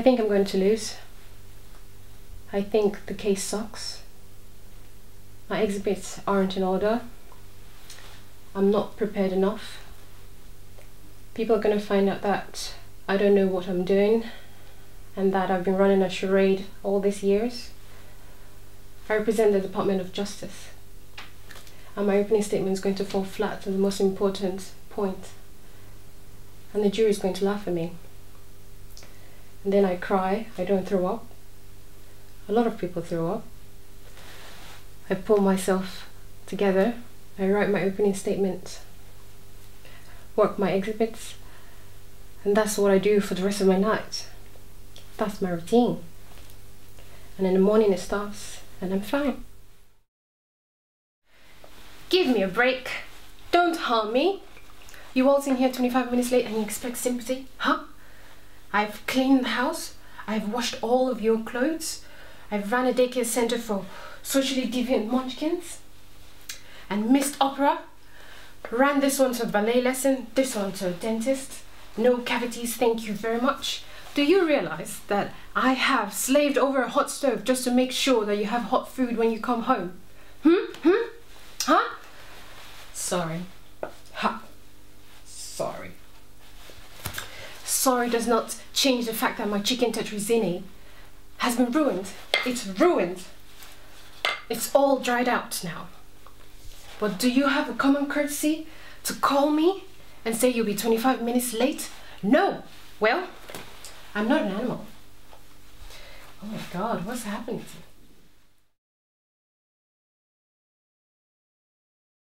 I think I'm going to lose. I think the case sucks. My exhibits aren't in order. I'm not prepared enough. People are going to find out that I don't know what I'm doing and that I've been running a charade all these years. I represent the Department of Justice, and my opening statement is going to fall flat on the most important point, and the jury is going to laugh at me. And then I cry, I don't throw up. A lot of people throw up. I pull myself together, I write my opening statement, work my exhibits, and that's what I do for the rest of my night. That's my routine. And in the morning it starts, and I'm fine. Give me a break. Don't harm me. You waltz in here 25 minutes late and you expect sympathy, huh? I've cleaned the house. I've washed all of your clothes. I've run a daycare center for socially deviant munchkins and missed opera. Ran this one to a ballet lesson, this one to a dentist. No cavities, thank you very much. Do you realize that I have slaved over a hot stove just to make sure that you have hot food when you come home? Huh? Sorry. Ha. Sorry. Sorry does not change the fact that my chicken tetrazzini has been ruined. It's ruined. It's all dried out now. But do you have a common courtesy to call me and say you'll be 25 minutes late? No! Well, I'm not an animal. Oh my God, what's happening to you?